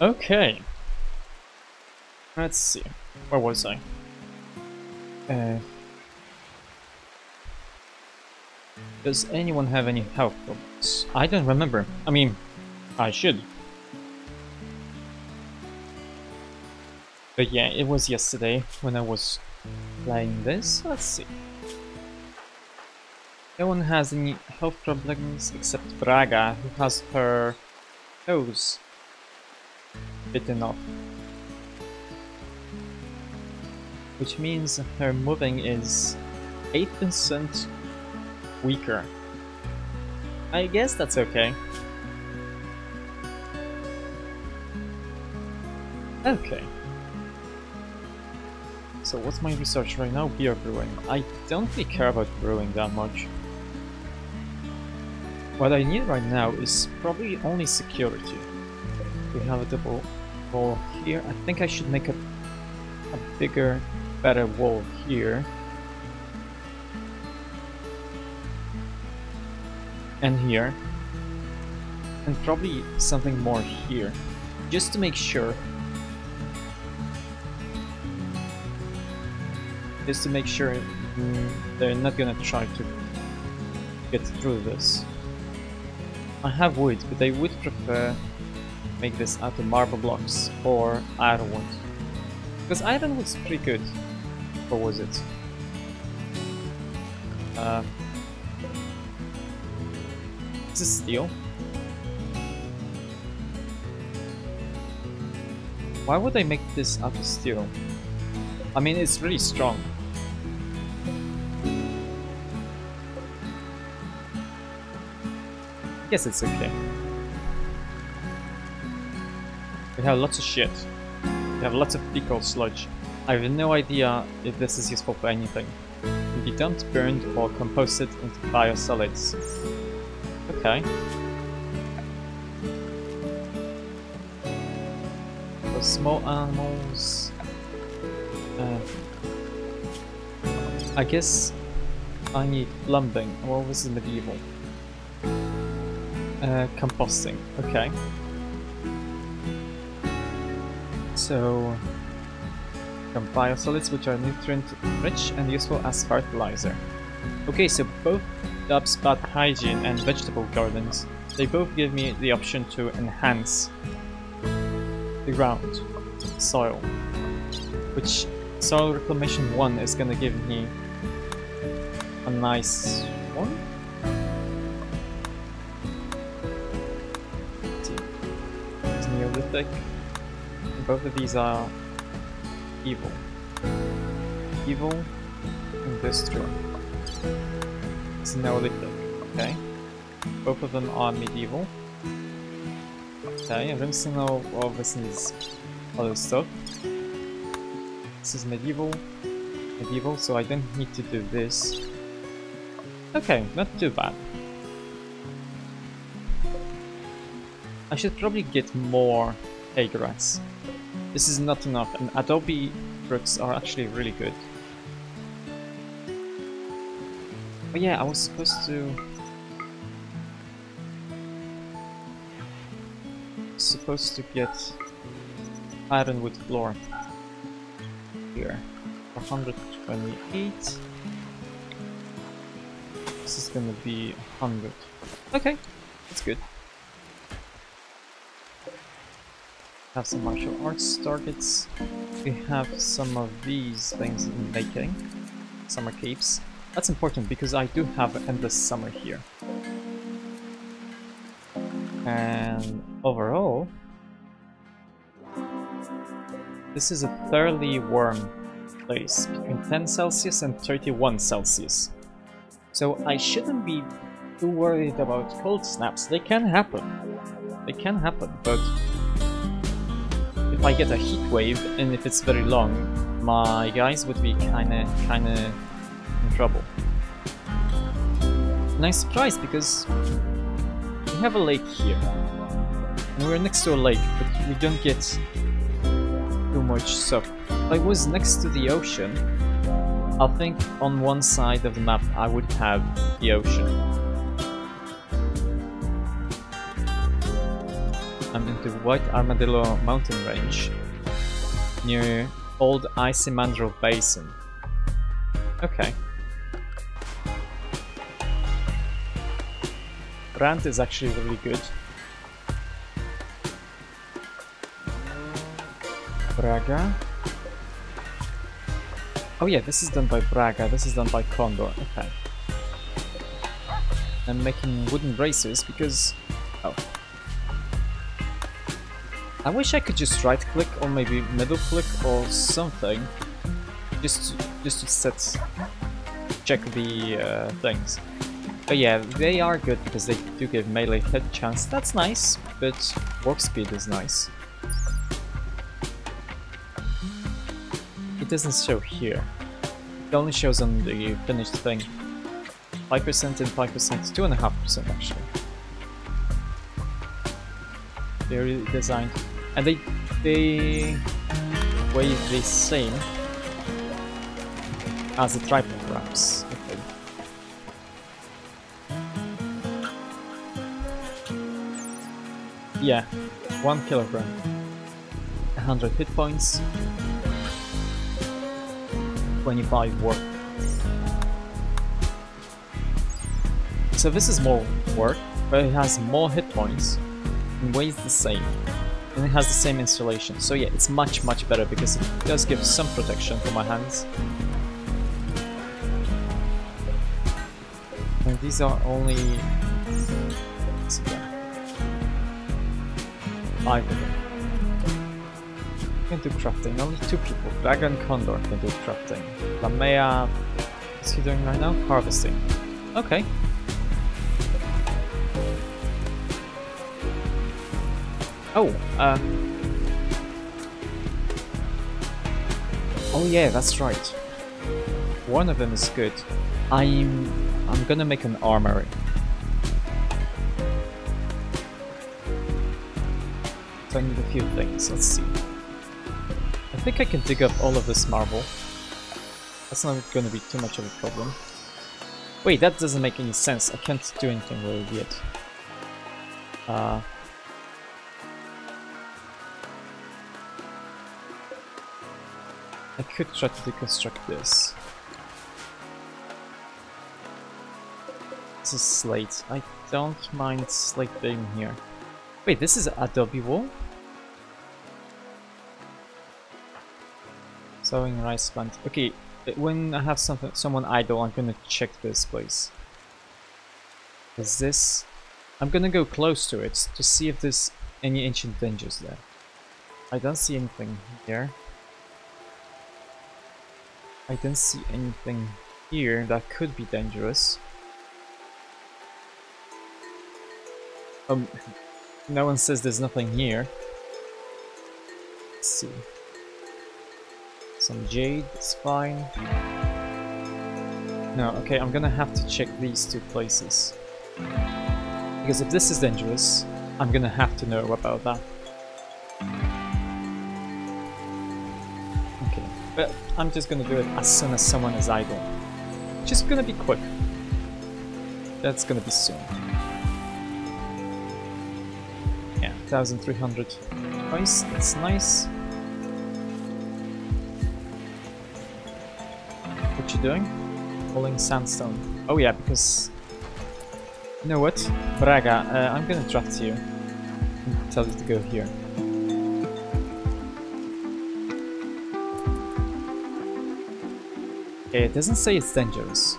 Okay. Let's see. Where was I? Does anyone have any health problems? I don't remember. I mean, I should. But yeah, it was yesterday when I was playing this. Let's see. No one has any health problems except Braga, who has her toes bitten off. Which means her moving is 8% weaker. I guess that's okay. Okay. So what's my research right now? Beer brewing. I don't really care about brewing that much. What I need right now is probably only security. We have a double wall here. I think I should make a bigger, better wall here. And here. And probably something more here. Just to make sure. Just to make sure they're not gonna try to get through this. I have wood, but I would prefer make this out of marble blocks or ironwood. Because ironwood's pretty good. Or was it? Is this steel? Why would I make this out of steel? I mean, it's really strong. Yes, it's okay. We have lots of shit. We have lots of fecal sludge. I have no idea if this is useful for anything. It can be dumped, burned, or composted into biosolids. Okay. For small animals. I guess I need plumbing. Well, this is medieval. Composting, okay. So, biosolids, which are nutrient rich and useful as fertilizer. Okay, so both dub spot hygiene and vegetable gardens, they both give me the option to enhance the ground, soil, which soil reclamation 1 is gonna give me a nice one. Neolithic. Both of these are evil. Evil, industrial. It's Neolithic, okay. Both of them are medieval. Okay, rinsing all this is other stuff. This is medieval. Medieval, so I don't need to do this. Okay, not too bad. I should probably get more hay grass. This is not enough, and adobe bricks are actually really good. But yeah, I was supposed to... get ironwood floor here. 128. This is gonna be 100. Okay, that's good. Have some martial arts targets. We have some of these things in making. Summer capes. That's important because I do have endless summer here. And overall, this is a fairly warm place, between 10 Celsius and 31 Celsius. So I shouldn't be too worried about cold snaps. They can happen. They can happen, but if I get a heat wave, and if it's very long, my guys would be kinda in trouble. And I'm surprised because we have a lake here, and we're next to a lake, but we don't get too much stuff. If I was next to the ocean, I think on one side of the map I would have the ocean. I'm in the White Armadillo Mountain Range near Old Icemandro Basin. Okay. Brand is actually really good. Braga. Oh yeah, this is done by Braga, this is done by Condor, okay. I'm making wooden braces because... oh. I wish I could just right click or maybe middle click or something. Just to set... check the things. But yeah, they are good because they do give melee hit chance. That's nice, but warp speed is nice. It doesn't show here. It only shows on the finished thing. 5% and 5%, 2.5% actually. They're redesigned. And they weigh the same as the tripod wraps. Okay. Yeah, 1 kilogram. 100 hit points. 25 work. So this is more work, but it has more hit points and weighs the same, and it has the same installation. So yeah, it's much better because it does give some protection for my hands. And these are only... let's see that. 5 of them. Can do crafting, only 2 people, Braga and Condor can do crafting. Lamea, what's he doing right now? Harvesting. Okay. Oh, oh yeah, that's right. One of them is good. I'm gonna make an armory. So I need a few things, let's see. I think I can dig up all of this marble. That's not gonna be too much of a problem. Wait, that doesn't make any sense. I can't do anything with it yet. I could try to deconstruct this. This is slate. I don't mind slate being here. Wait, this is adobe wool? Sowing rice plant. Okay, when I have someone idle, I'm gonna check this place. Is this... I'm gonna go close to it to see if there's any ancient dangers there. I don't see anything here. I don't see anything here that could be dangerous. No one says there's nothing here. Let's see. Some jade is fine. No, okay, I'm gonna have to check these 2 places. Because if this is dangerous, I'm gonna have to know about that. Okay, but I'm just gonna do it as soon as someone is idle. Just gonna be quick. That's gonna be soon. Yeah, 1300 twice, that's nice. What you doing? Pulling sandstone. Oh yeah, because... you know what? Braga, I'm gonna draft you. And tell you to go here. Okay, it doesn't say it's dangerous.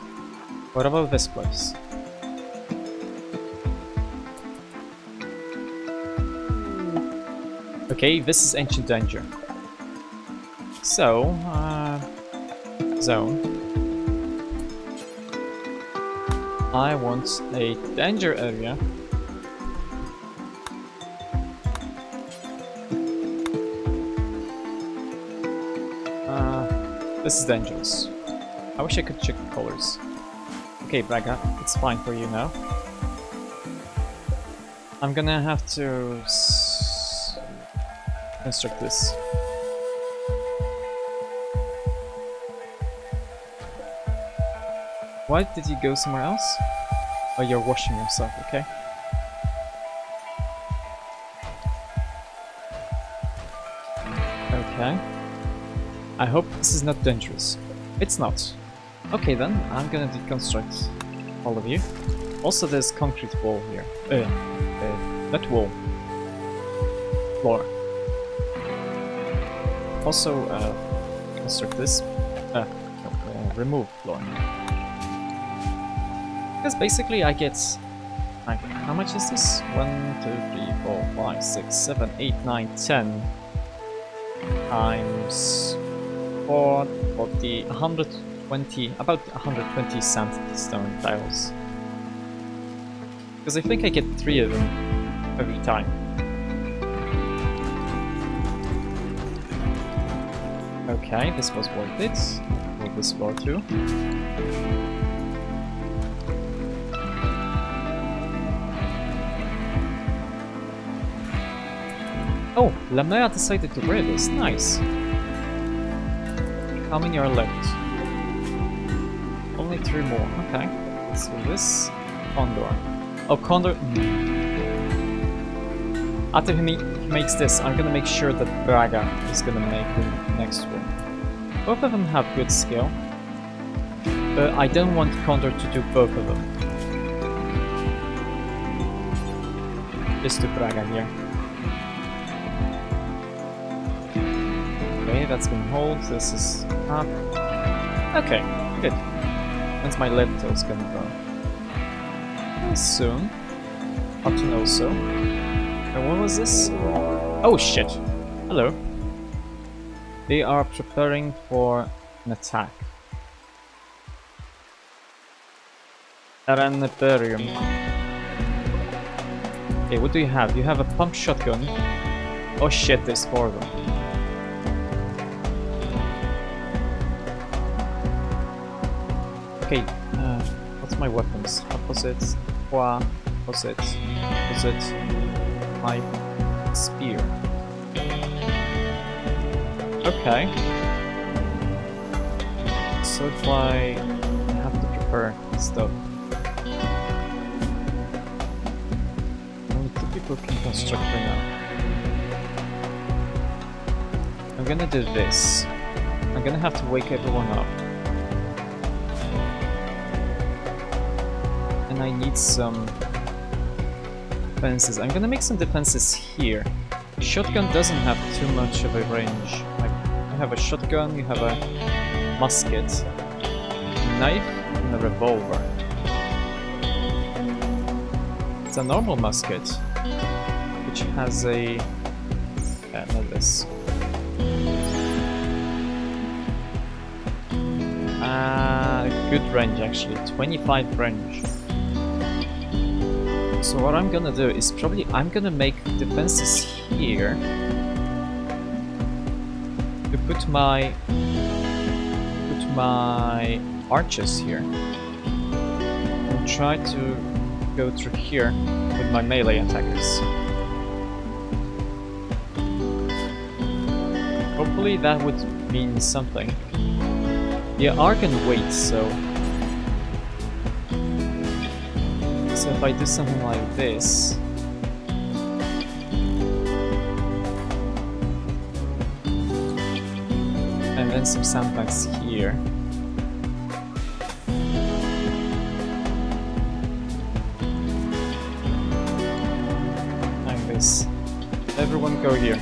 What about this place? Okay, this is ancient danger. So, zone. I want a danger area. This is dangerous. I wish I could check the colors. Okay, Braga, it's fine for you now. I'm gonna have to construct this. Why did you go somewhere else? Oh, you're washing yourself, okay. Okay. I hope this is not dangerous. It's not. Okay then, I'm gonna deconstruct all of you. Also, there's concrete wall here. That wall. Floor. Also, construct this. Remove floor. Because basically I get... like, how much is this? 1, 2, 3, 4, 5, 6, 7, 8, 9, 10... times... 4, 40, 120... about 120 sandstone tiles. Because I think I get 3 of them every time. Okay, this was worth it. Move this floor too. Oh, Lamea decided to wear this. Nice. How many are left? Only 3 more. Okay, let's do this. Condor. Oh, Condor. After he makes this, I'm gonna make sure that Braga is gonna make the next one. Both of them have good skill, but I don't want Condor to do both of them. Just do Braga here. Okay, that's gonna hold. This is up. Okay, good. When's my left toe's gonna go? Soon. Option also. And what was this? Oh shit! Hello. They are preparing for an attack. Araniperium. Okay, what do you have? You have a pump shotgun. Oh shit, there's 4 of them. Okay, what's my weapons? Opposite, qua, opposite, opposite. My spear. Okay. So if I have to prepare stuff. Only 2 people can construct right now. I'm gonna do this. I'm gonna have to wake everyone up. And I need some... defenses. I'm gonna make some defenses here. Shotgun doesn't have too much of a range. Like, you have a shotgun, you have a musket, a knife, and a revolver. It's a normal musket, which has a... yeah, not this. Good range actually, 25 range. So what I'm gonna do is probably I'm gonna make defenses here to put my archers here and try to go through here with my melee attackers. Hopefully that would mean something. They are gonna wait, so. So if I do something like this... and then some sandbags here... like this. Everyone go here.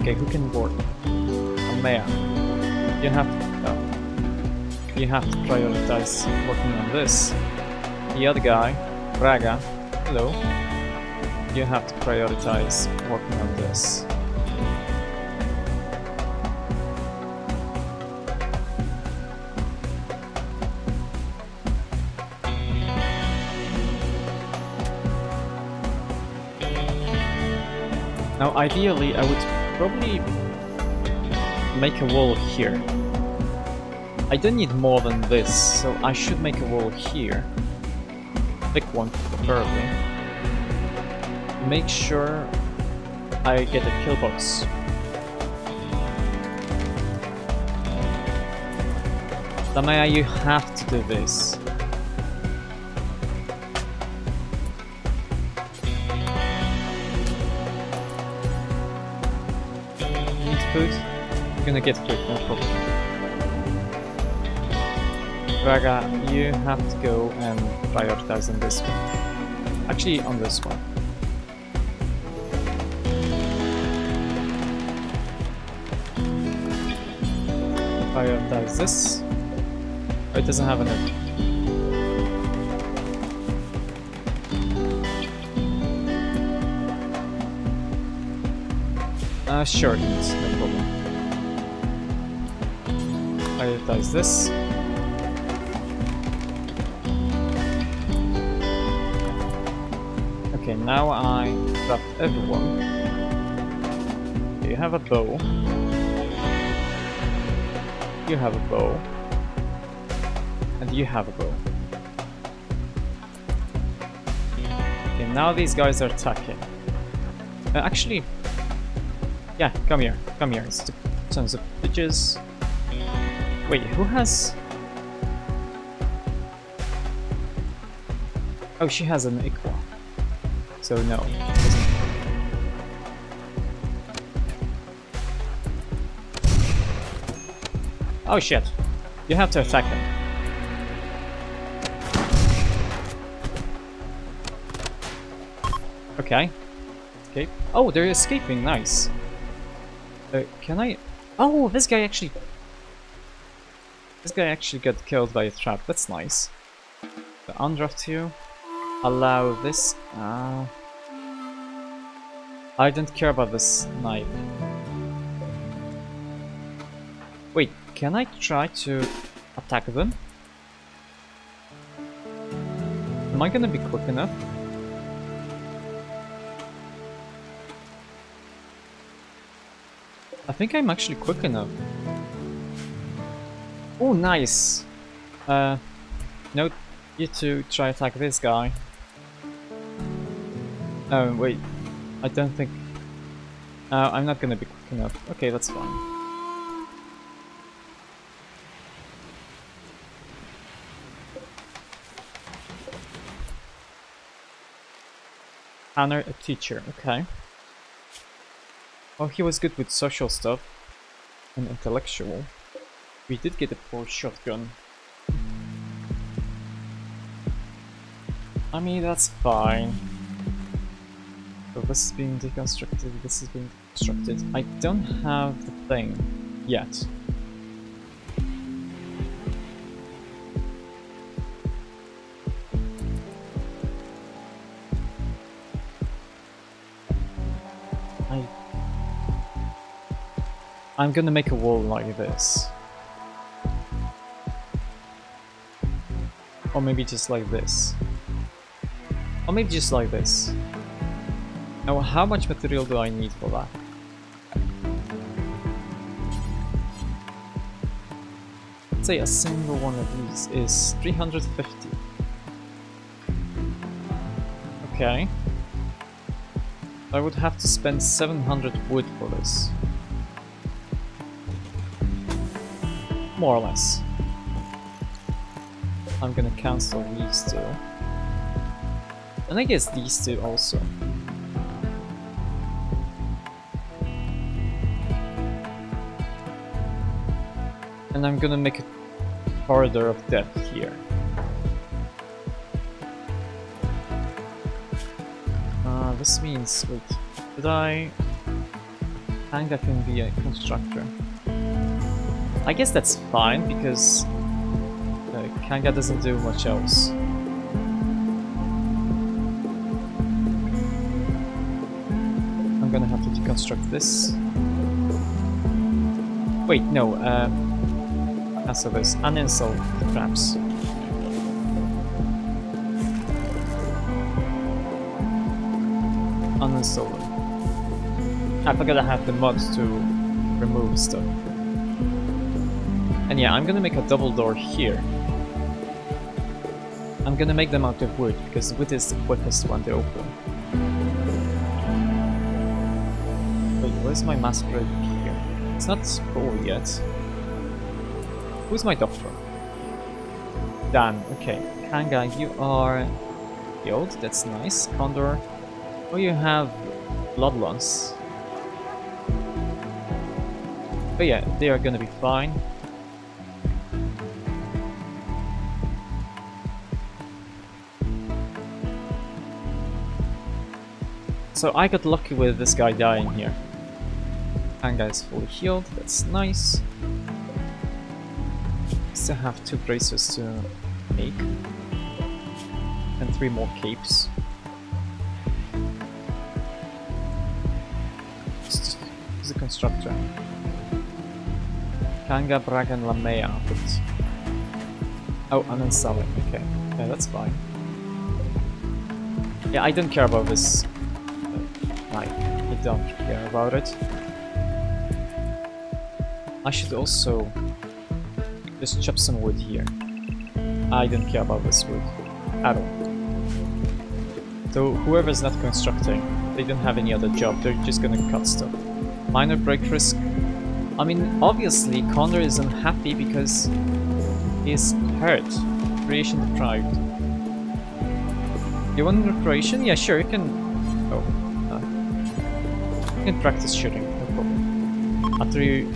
Okay, who can board? Amaya. You have to... oh. You have to prioritize working on this. The other guy, Braga, hello, you have to prioritize working on this. Now ideally I would probably make a wall here. I don't need more than this, so I should make a wall here. Pick one, preferably. Make sure I get a kill box. Damaya, you have to do this. food. You're gonna get quick, no problem. Braga, you have to go and prioritize on this one. Actually, on this one. Prioritize this. Oh, it doesn't have enough. Shortened, no problem. Prioritize this. Okay, now I craft everyone. You have a bow. You have a bow. And you have a bow. Okay, now these guys are attacking. Actually... yeah, come here, sons of bitches. Wait, who has... oh, she has an Ikwa. So no. Oh shit, you have to attack them. Okay. Escape. Oh, they're escaping, nice. Can I... oh, this guy actually... this guy actually got killed by a trap, that's nice. The undraft you. Allow this... I don't care about this knife. Wait, can I try to attack them? Am I gonna be quick enough? I think I'm actually quick enough. Oh, nice! No, you two try attack this guy. Oh, wait. I don't think... I'm not gonna be quick enough. Okay, that's fine. Honor a teacher, okay. Oh, he was good with social stuff and intellectual. We did get a poor shotgun. I mean, that's fine. So this is being deconstructed, this is being constructed. I don't have the thing yet. I'm gonna make a wall like this. Or maybe just like this. Or maybe just like this. Now, how much material do I need for that? Let's say a single one of these is 350. Okay. I would have to spend 700 wood for this. More or less. I'm gonna cancel these two. And I guess these two also. And I'm gonna make a corridor of death here. This means, wait, did I... Kanga can be a constructor. I guess that's fine, because Kanga doesn't do much else. I'm gonna have to deconstruct this. Wait, no, cancel this. Uninstall the traps. Uninstall them. I forgot I have the mods to remove stuff. And yeah, I'm gonna make a double door here. I'm gonna make them out of wood, because wood is the quickest one to open. Wait, where's my masquerade here? It's not full yet. Who's my doctor? Dan, okay. Kanga, you are healed, that's nice. Condor, oh, you have bloodlines. But yeah, they are gonna be fine. So I got lucky with this guy dying here. Kanga is fully healed, that's nice. Still have 2 bracers to make. And 3 more capes. Who's the constructor? Kanga, Braga and Lamea. Oh, uninstalling, okay. Yeah, that's fine. Yeah, I don't care about this. I don't care about it. I should also just chop some wood here. I don't care about this wood at all. So whoever's not constructing, they don't have any other job, they're just gonna cut stuff. Minor break risk. I mean, obviously Condor is unhappy because he's hurt, recreation deprived. You want recreation? Yeah, sure, you can. Oh. You can practice shooting, no problem. After you...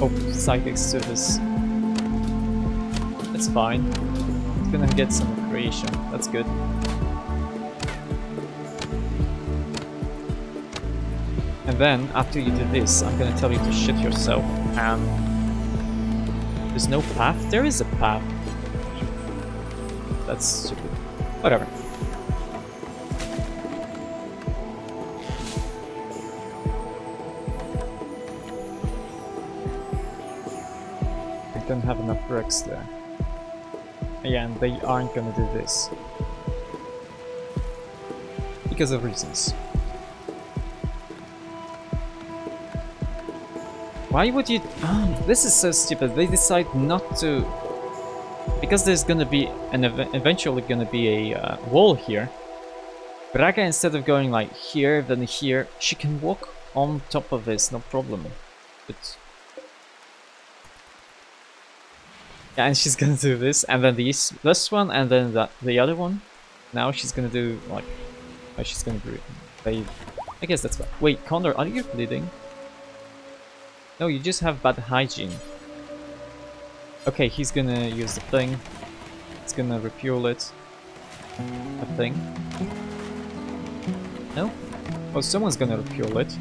Oh, psychics do this. That's fine. It's gonna get some recreation, that's good. And then, after you do this, I'm gonna tell you to shit yourself. And... There's no path? There is a path. That's stupid. Whatever. Don't have enough bricks there. Yeah, and they aren't gonna do this. Because of reasons. Why would you... Oh, this is so stupid, they decide not to... Because there's gonna be an eventually gonna be a wall here. Braga, instead of going like here, then here, she can walk on top of this, no problem. But... Yeah, and she's gonna do this, and then this one, and then that, the other one. Now she's gonna do, like... Oh, she's gonna breathe. I guess that's bad. Wait, Condor, are you bleeding? No, you just have bad hygiene. Okay, he's gonna use the thing. He's gonna refuel it. A thing. No? Oh, someone's gonna refuel it.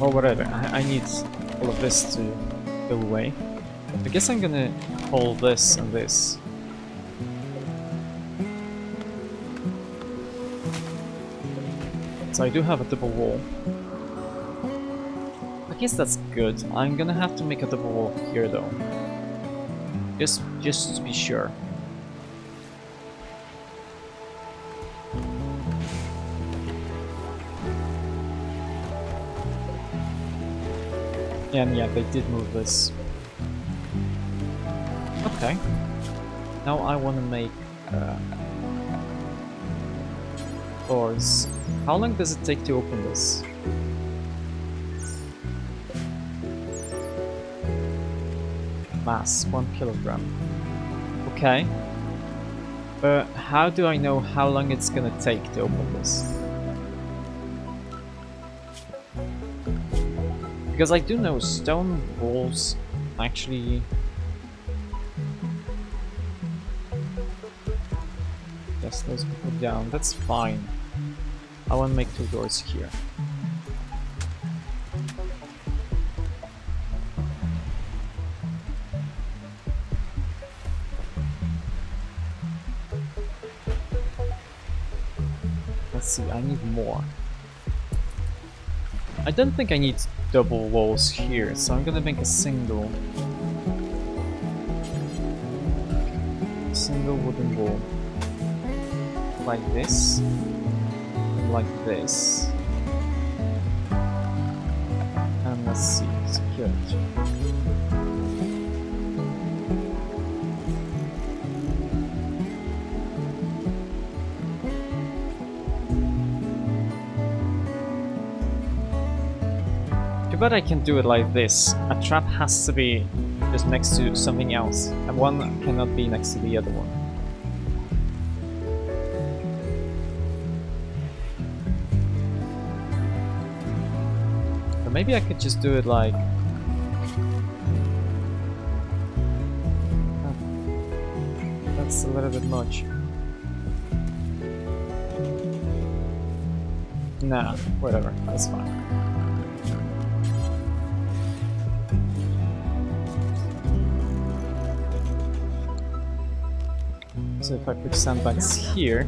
Or whatever, I need... all of this to go away. I guess I'm gonna hold this and this. So I do have a double wall. I guess that's good. I'm gonna have to make a double wall here though. Just to be sure. And yeah, they did move this. Okay. Now I want to make doors. How long does it take to open this? Mass, 1 kilogram. Okay. But how do I know how long it's gonna take to open this? Because I do know stone walls actually... Yes, those people down, that's fine. I want to make 2 doors here. Let's see, I need more. I don't think I need double walls here, so I'm gonna make a single wooden wall, like this, and like this, and let's see, security. But I can do it like this. A trap has to be just next to something else, and one cannot be next to the other one. maybe I could just do it like... That's a little bit much. Nah, whatever, that's fine. So if I put sandbags here...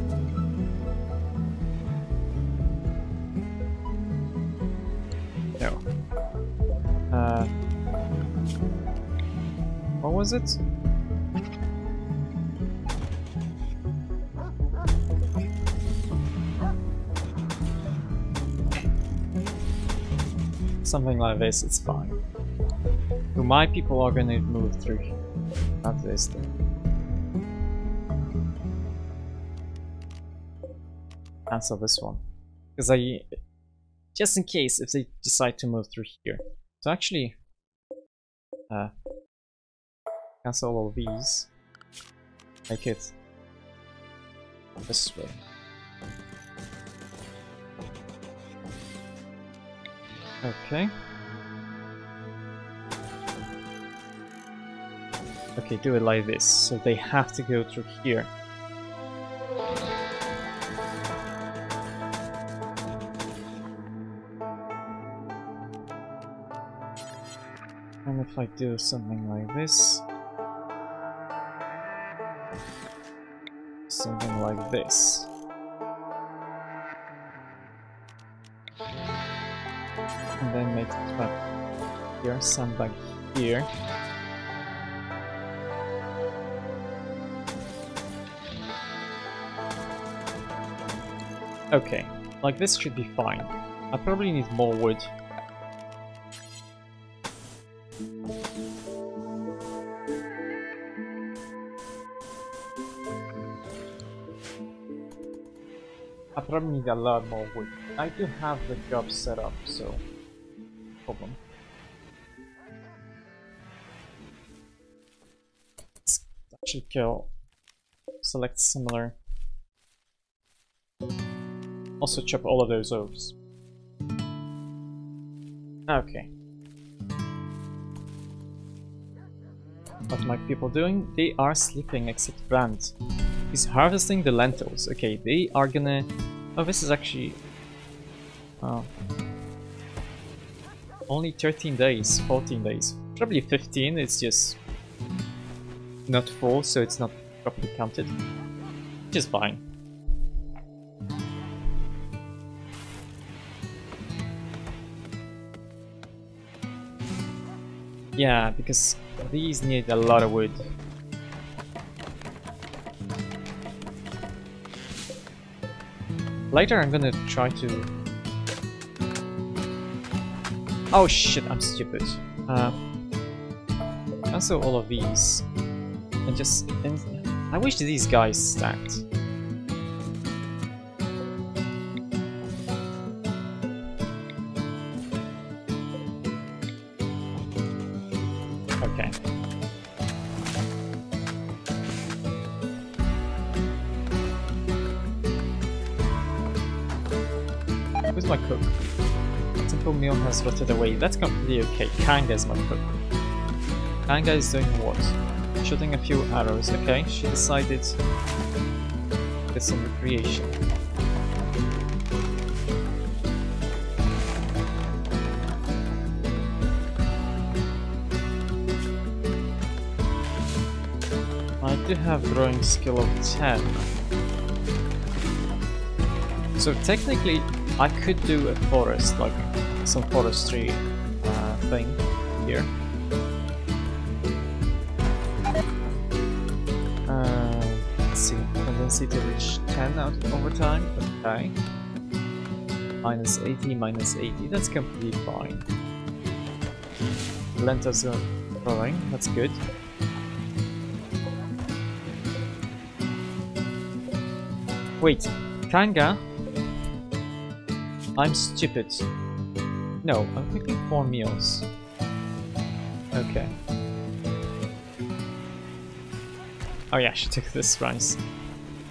No. What was it? Something like this, it's fine. So my people are gonna move through here. Not this thing. Cancel this one. Because I... Just in case if they decide to move through here. So actually... cancel all these. Make it... this way. Okay. Okay, do it like this. So they have to go through here. And if I do something like this... Something like this. And then make it back here, sandbag here. Okay, like this should be fine. I probably need more wood. I probably need a lot more wood. I do have the job set up, so... problem. That should kill. Select similar. Also chop all of those oaks. Okay. What are my people doing? They are sleeping except Brand. He's harvesting the lentils. Okay, they are gonna... Oh, this is actually... Oh. Only 13 days, 14 days, probably 15, it's just not full, so it's not properly counted, which is fine. Yeah, because these need a lot of wood. Later I'm gonna try to... Oh shit, I'm stupid. Cancel all of these. And just... I wish these guys stacked. Okay. Who's my cook? Meal has rotted away. That's completely okay. Kanga is my cook. Kanga is doing what? Shooting a few arrows. Okay, she decided to get some recreation. I do have drawing skill of 10. So technically I could do a forest, like some forestry thing here. Let's see, tendency to reach 10 out of overtime. Okay. Minus 80, minus 80, that's completely fine. Lentils are growing, that's good. Wait, Kanga? I'm stupid. No, I'm picking 4 meals. Okay. Oh yeah, I should take this rice.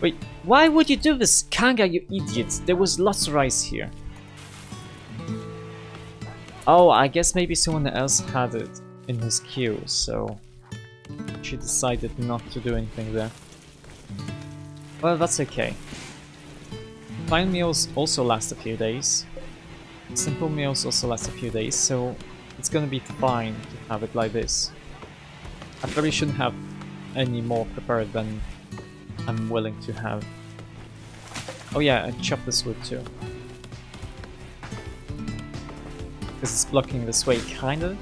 Wait, why would you do this, Kanga, you idiot? There was lots of rice here. Oh, I guess maybe someone else had it in his queue, so she decided not to do anything there. Well, that's okay. Fine meals also last a few days. Simple meals also last a few days, so it's gonna be fine to have it like this. I probably shouldn't have any more prepared than I'm willing to have. Oh yeah, and chop this wood too. Because it's blocking this way, kinda.